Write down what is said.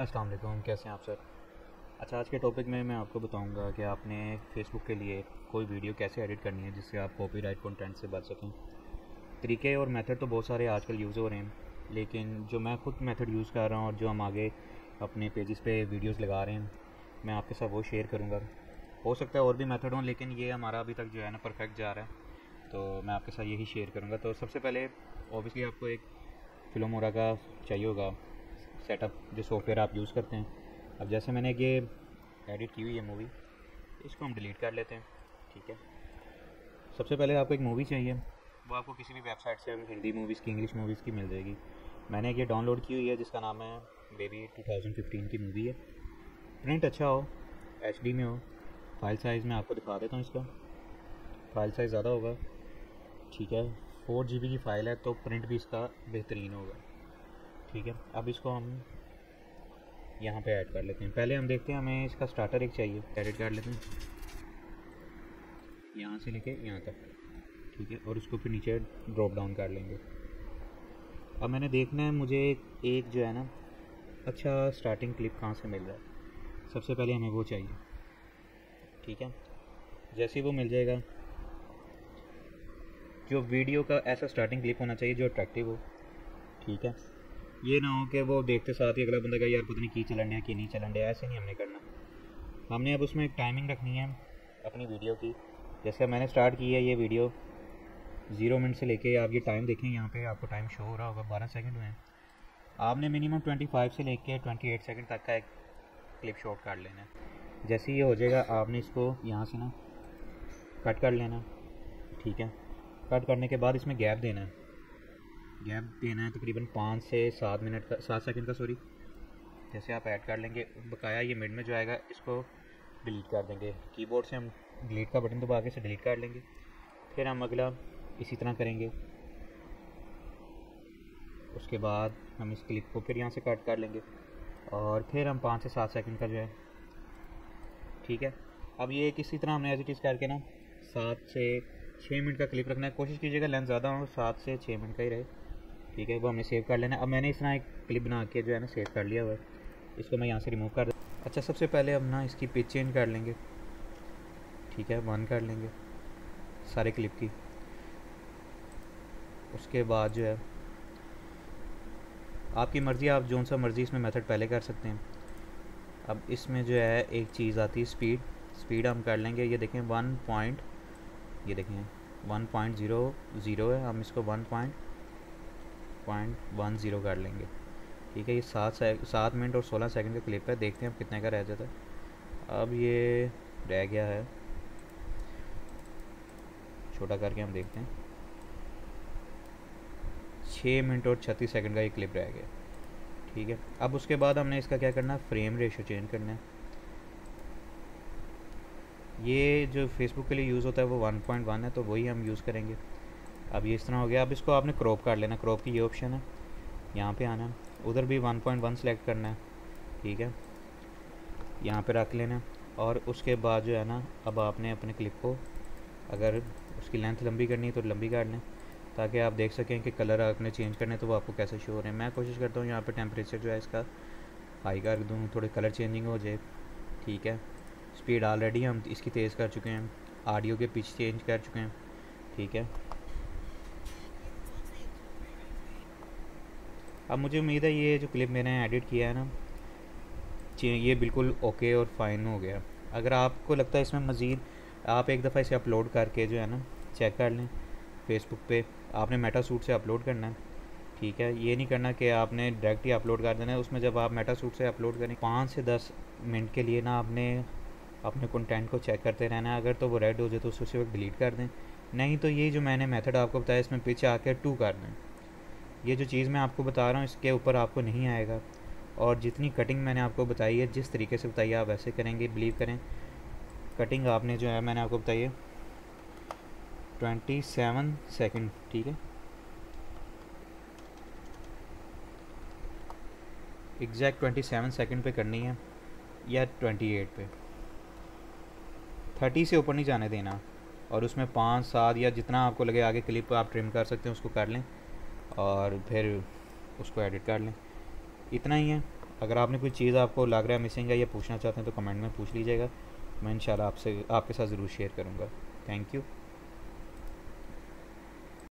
अस्सलाम वालेकुम, कैसे हैं आप सर। अच्छा, आज के टॉपिक में मैं आपको बताऊंगा कि आपने फेसबुक के लिए कोई वीडियो कैसे एडिट करनी है जिससे आप कॉपीराइट कंटेंट से बच सकें। तरीके और मेथड तो बहुत सारे आजकल यूज़ हो रहे हैं, लेकिन जो मैं खुद मेथड यूज़ कर रहा हूँ और जो हम आगे अपने पेजेस पे वीडियोस लगा रहे हैं, मैं आपके साथ वो शेयर करूँगा। हो सकता है और भी मेथड हों, लेकिन ये हमारा अभी तक जो है ना परफेक्ट जा रहा है, तो मैं आपके साथ यही शेयर करूँगा। तो सबसे पहले ऑब्वियसली आपको एक फिल्मोरा का चाहिए होगा सेटअप, जो सॉफ्टवेयर आप यूज़ करते हैं। अब जैसे मैंने ये एडिट की हुई है मूवी, इसको हम डिलीट कर लेते हैं, ठीक है। सबसे पहले आपको एक मूवी चाहिए, वो आपको किसी भी वेबसाइट से हिंदी मूवीज़ की, इंग्लिश मूवीज़ की मिल जाएगी। मैंने ये डाउनलोड की हुई है जिसका नाम है बेबी, 2015 की मूवी है। प्रिंट अच्छा हो, HD में हो। फाइल साइज़ में आपको दिखा देता हूँ, इसका फाइल साइज़ ज़्यादा होगा, ठीक है। 4GB की फ़ाइल है, तो प्रिंट भी इसका बेहतरीन होगा, ठीक है। अब इसको हम यहाँ पे ऐड कर लेते हैं। पहले हम देखते हैं, हमें इसका स्टार्टर एक चाहिए, एडिट कर लेते हैं यहाँ से लेके यहाँ तक, ठीक है। और उसको फिर नीचे ड्रॉप डाउन कर लेंगे। अब मैंने देखना है मुझे एक जो है ना अच्छा स्टार्टिंग क्लिप कहाँ से मिल रहा है। सबसे पहले हमें वो चाहिए, ठीक है। जैसे ही वो मिल जाएगा, जो वीडियो का ऐसा स्टार्टिंग क्लिप होना चाहिए जो अट्रैक्टिव हो, ठीक है। ये ना हो कि वो देखते साथ ही अगला बंदा कहे यार पता नहीं की चलन है कि नहीं चलन है, ऐसे नहीं हमने करना। हमने अब उसमें एक टाइमिंग रखनी है अपनी वीडियो की। जैसे मैंने स्टार्ट की है ये वीडियो 0 मिनट से लेके, आप ये टाइम देखें यहाँ पे, आपको टाइम शो हो रहा होगा 12 सेकंड हुए हैं। आपने मिनिमम 25 से लेके 28 सेकंड तक का एक क्लिप शॉट काट लेना है। जैसे ये हो जाएगा, आपने इसको यहाँ से ना कट कर लेना, ठीक है। कट करने के बाद इसमें गैप देना है, गैप देना है तकरीबन 5 से 7 मिनट का, 7 सेकंड का, सॉरी। जैसे आप ऐड कर लेंगे, बकाया ये मिड में जो आएगा इसको डिलीट कर देंगे। कीबोर्ड से हम डिलीट का बटन दबा के इसे डिलीट कर लेंगे। फिर हम अगला इसी तरह करेंगे। उसके बाद हम इस क्लिप को फिर यहाँ से कट कर लेंगे और फिर हम 5 से 7 सेकंड का जो है, ठीक है। अब ये किसी तरह हमने एज इट इज़ करके ना 7 से 6 मिनट का क्लिप रखना है। कोशिश कीजिएगा लेंथ ज़्यादा हो, 7 से 6 मिनट का ही रहे, ठीक है। वो हमने सेव कर लेना है। अब मैंने इस तरह एक क्लिप बना के जो है ना सेव कर लिया हुआ है, इसको मैं यहाँ से रिमूव कर दूँ। अच्छा, सबसे पहले हम ना इसकी पिच चेंज कर लेंगे, ठीक है। 1 कर लेंगे सारे क्लिप की। उसके बाद जो है आपकी मर्ज़ी, आप जो सा मर्ज़ी इसमें मेथड पहले कर सकते हैं। अब इसमें जो है एक चीज़ आती है स्पीड, स्पीड हम कर लेंगे। ये देखें 1. ये देखें 1.00 है, हम इसको 1.10 कर लेंगे, ठीक है। ये 7 मिनट और 16 सेकंड का क्लिप है। देखते हैं अब कितने का रह जाता है। अब ये रह गया है, छोटा करके हम देखते हैं। 6 मिनट और 36 सेकंड का ये क्लिप रह गया, ठीक है। अब उसके बाद हमने इसका क्या करना है, फ्रेम रेशो चेंज करना है। ये जो फेसबुक के लिए यूज़ होता है वो 1.1 है, तो वही हम यूज़ करेंगे। अब ये इस तरह हो गया। अब इसको आपने क्रॉप कर लेना, क्रॉप की ये ऑप्शन है, यहाँ पे आना है। उधर भी 1.1 सेलेक्ट करना है, ठीक है। यहाँ पे रख लेना। और उसके बाद जो है ना, अब आपने अपने क्लिप को, अगर उसकी लेंथ लंबी करनी है तो लंबी कर लें, ताकि आप देख सकें कि कलर आपने चेंज करने तो वो आपको कैसे शो हो रहे हैं। मैं कोशिश करता हूँ यहाँ पर टेम्परेचर जो है इसका हाई कर दूँ, थोड़े कलर चेंजिंग हो जाए, ठीक है। स्पीड ऑलरेडी हम इसकी तेज़ कर चुके हैं, ऑडियो के पिच चेंज कर चुके हैं, ठीक है। अब मुझे उम्मीद है ये जो क्लिप मैंने एडिट किया है ना, ये बिल्कुल ओके और फाइन हो गया। अगर आपको लगता है इसमें मज़ीद, आप एक दफ़ा इसे अपलोड करके जो है ना चेक कर लें। फेसबुक पे आपने मेटा सूट से अपलोड करना है, ठीक है। ये नहीं करना कि आपने डायरेक्ट ही अपलोड कर देना है। उसमें जब आप मेटा सूट से अपलोड करें, 5 से 10 मिनट के लिए ना आपने अपने कंटेंट को चेक करते रहना है। अगर तो वो रेड हो जाए तो उस वक्त डिलीट कर दें, नहीं तो ये जो मैंने मेथड आपको बताया इसमें पिच आकर 2 कर दें। ये जो चीज़ मैं आपको बता रहा हूँ इसके ऊपर आपको नहीं आएगा, और जितनी कटिंग मैंने आपको बताई है, जिस तरीके से बताइए आप वैसे करेंगे, बिलीव करें। कटिंग आपने जो है मैंने आपको बताई है 27 सेकेंड, ठीक है। एग्जैक्ट 27 सेकेंड पे करनी है, या 28 पे, 30 से ऊपर नहीं जाने देना। और उसमें 5, 7 या जितना आपको लगे, आगे क्लिप आप ट्रिम कर सकते हैं उसको कर लें और फिर उसको एडिट कर लें। इतना ही है। अगर आपने कोई चीज़ आपको लग रहा है मिसिंग है या पूछना चाहते हैं तो कमेंट में पूछ लीजिएगा, मैं इंशाल्लाह आपसे आपके साथ ज़रूर शेयर करूँगा। Thank you.